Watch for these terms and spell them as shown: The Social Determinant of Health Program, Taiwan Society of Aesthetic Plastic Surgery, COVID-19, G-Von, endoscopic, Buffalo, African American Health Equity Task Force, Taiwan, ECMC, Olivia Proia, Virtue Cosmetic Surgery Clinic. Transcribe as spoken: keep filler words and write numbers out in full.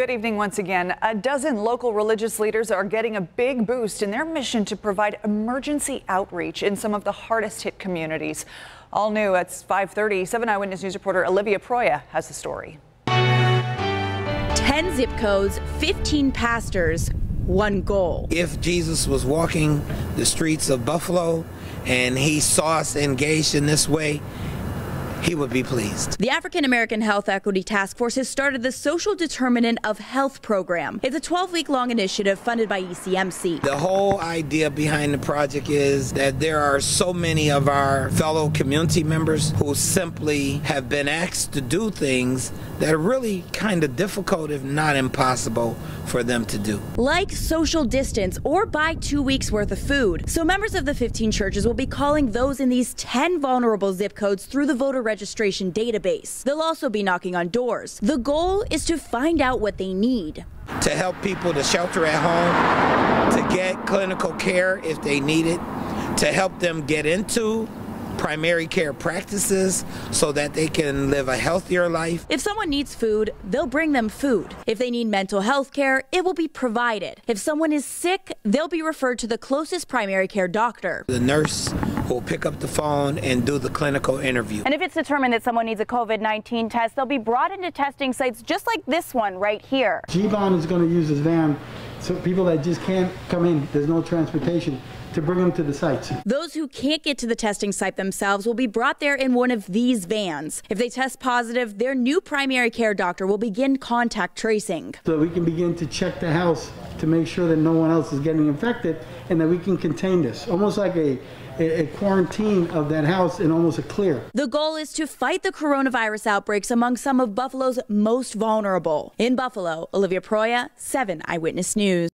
Good evening once again. A dozen local religious leaders are getting a big boost in their mission to provide emergency outreach in some of the hardest hit communities. All new at five thirty, seven Eyewitness News reporter Olivia Proia has the story. ten zip codes, fifteen pastors, one goal. If Jesus was walking the streets of Buffalo and he saw us engaged in this way, he would be pleased. The African American Health Equity Task Force has started the Social Determinant of Health Program. It's a twelve week long initiative funded by E C M C. The whole idea behind the project is that there are so many of our fellow community members who simply have been asked to do things that are really kind of difficult, if not impossible, for them to do. Like social distance or buy two weeks worth of food. So members of the fifteen churches will be calling those in these ten vulnerable zip codes through the voter registration database. They'll also be knocking on doors. The goal is to find out what they need. To help people to shelter at home, to get clinical care if they need it, to help them get into primary care practices so that they can live a healthier life. If someone needs food, they'll bring them food. If they need mental health care, it will be provided. If someone is sick, they'll be referred to the closest primary care doctor. The nurse will pick up the phone and do the clinical interview. And if it's determined that someone needs a COVID nineteen test, they'll be brought into testing sites just like this one right here. G-Von is going to use his van so people that just can't come in, there's no transportation, to bring them to the sites. Those who can't get to the testing site themselves will be brought there in one of these vans. If they test positive, their new primary care doctor will begin contact tracing. So we can begin to check the house to make sure that no one else is getting infected and that we can contain this, almost like a, a, a quarantine of that house and almost a clear. The goal is to fight the coronavirus outbreaks among some of Buffalo's most vulnerable. In Buffalo, Olivia Proia, seven Eyewitness News.